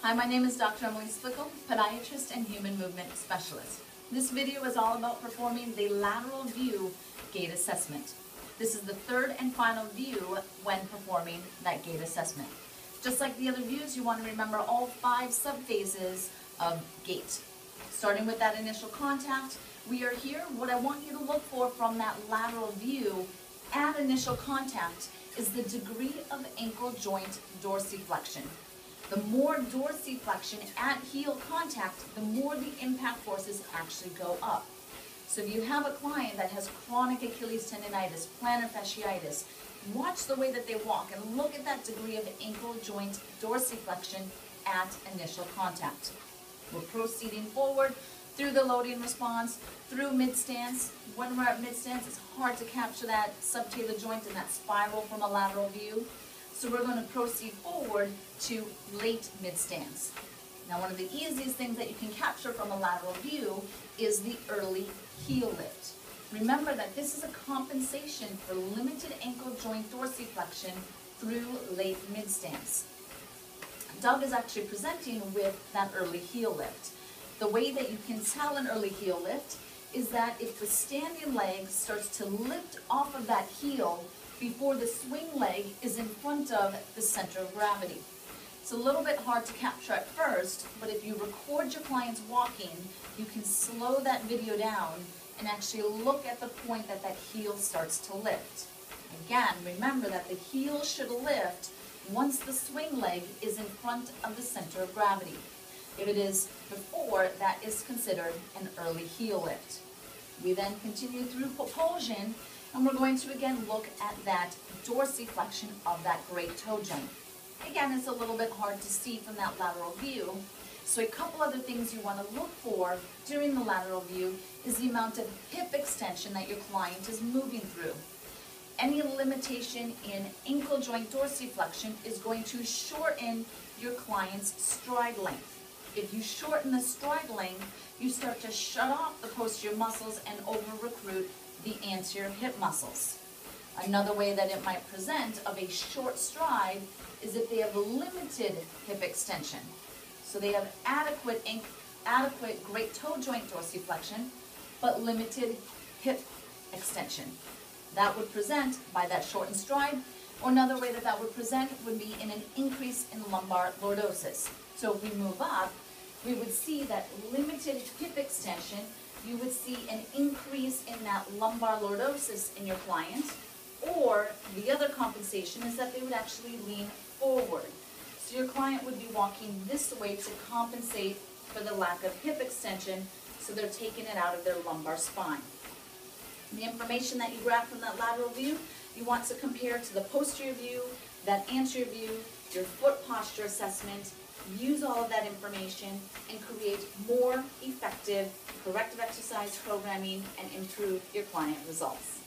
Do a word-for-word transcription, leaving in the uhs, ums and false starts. Hi, my name is Doctor Emily Splichal, podiatrist and human movement specialist. This video is all about performing the lateral view gait assessment. This is the third and final view when performing that gait assessment. Just like the other views, you want to remember all five subphases of gait. Starting with that initial contact, we are here. What I want you to look for from that lateral view at initial contact is the degree of ankle joint dorsiflexion. The more dorsiflexion at heel contact, the more the impact forces actually go up. So if you have a client that has chronic Achilles tendonitis, plantar fasciitis, watch the way that they walk and look at that degree of ankle joint dorsiflexion at initial contact. We're proceeding forward through the loading response, through mid-stance. When we're at mid-stance, it's hard to capture that subtalar joint and that spiral from a lateral view. So we're going to proceed forward to late mid-stance. Now, one of the easiest things that you can capture from a lateral view is the early heel lift. Remember that this is a compensation for limited ankle joint dorsiflexion through late mid-stance. Doug is actually presenting with that early heel lift. The way that you can tell an early heel lift is that if the standing leg starts to lift off of that heel before the swing leg is in front of the center of gravity. It's a little bit hard to capture at first, but if you record your clients walking, you can slow that video down and actually look at the point that that heel starts to lift. Again, remember that the heel should lift once the swing leg is in front of the center of gravity. If it is before, that is considered an early heel lift. We then continue through propulsion, and we're going to again look at that dorsiflexion of that great toe joint. Again, it's a little bit hard to see from that lateral view. So a couple other things you want to look for during the lateral view is the amount of hip extension that your client is moving through. Any limitation in ankle joint dorsiflexion is going to shorten your client's stride length. If you shorten the stride length, you start to shut off the posterior muscles and over-recruit the anterior hip muscles. Another way that it might present of a short stride is if they have limited hip extension. So they have adequate, adequate great toe joint dorsiflexion, but limited hip extension. That would present by that shortened stride, or another way that that would present would be in an increase in lumbar lordosis. So if we move up, we would see that limited hip extension, you would see an increase in that lumbar lordosis in your client, or the other compensation is that they would actually lean forward. So your client would be walking this way to compensate for the lack of hip extension, so they're taking it out of their lumbar spine. The information that you grab from that lateral view, you want to compare to the posterior view, that anterior view, your foot posture assessment. Use all of that information and create more effective corrective exercise programming and improve your client results.